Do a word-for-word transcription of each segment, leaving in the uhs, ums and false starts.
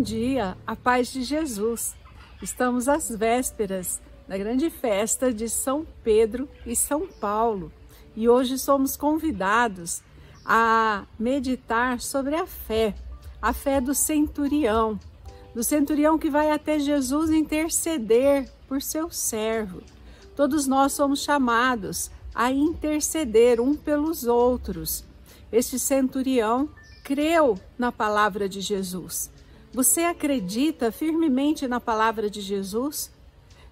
Bom dia, a paz de Jesus. Estamos às vésperas da grande festa de São Pedro e São Paulo e hoje somos convidados a meditar sobre a fé, a fé do centurião, do centurião que vai até Jesus interceder por seu servo. Todos nós somos chamados a interceder um pelos outros. Este centurião creu na palavra de Jesus. Você acredita firmemente na palavra de Jesus?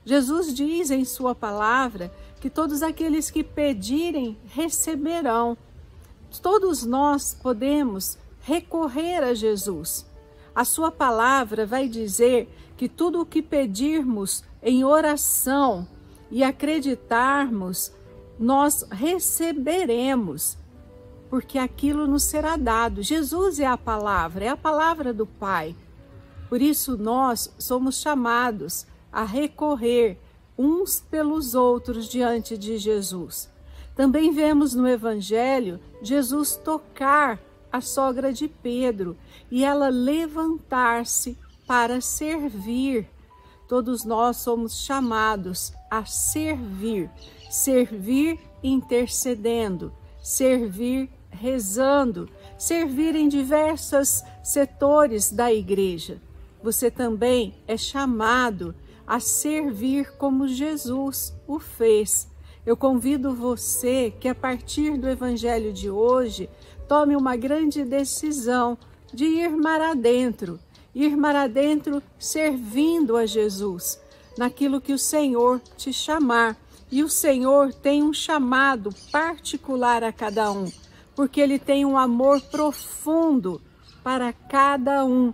Jesus diz em sua palavra que todos aqueles que pedirem, receberão. Todos nós podemos recorrer a Jesus. A sua palavra vai dizer que tudo o que pedirmos em oração e acreditarmos, nós receberemos, porque aquilo nos será dado. Jesus é a palavra, é a palavra do Pai. Por isso nós somos chamados a recorrer uns pelos outros diante de Jesus. Também vemos no Evangelho Jesus tocar a sogra de Pedro e ela levantar-se para servir. Todos nós somos chamados a servir, servir intercedendo, servir rezando, servir em diversos setores da igreja. Você também é chamado a servir como Jesus o fez. Eu convido você que a partir do Evangelho de hoje, tome uma grande decisão de ir mar adentro, ir mar adentro servindo a Jesus, naquilo que o Senhor te chamar. E o Senhor tem um chamado particular a cada um, porque Ele tem um amor profundo para cada um.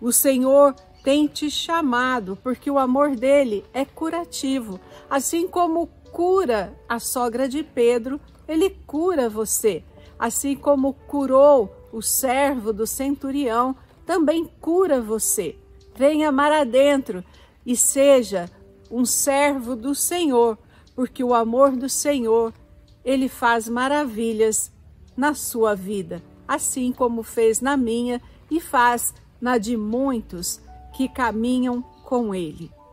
O Senhor tem te chamado, porque o amor dEle é curativo. Assim como cura a sogra de Pedro, Ele cura você. Assim como curou o servo do centurião, também cura você. Venha mar adentro e seja um servo do Senhor, porque o amor do Senhor, Ele faz maravilhas na sua vida, assim como fez na minha e faz na de muitos que caminham com Ele.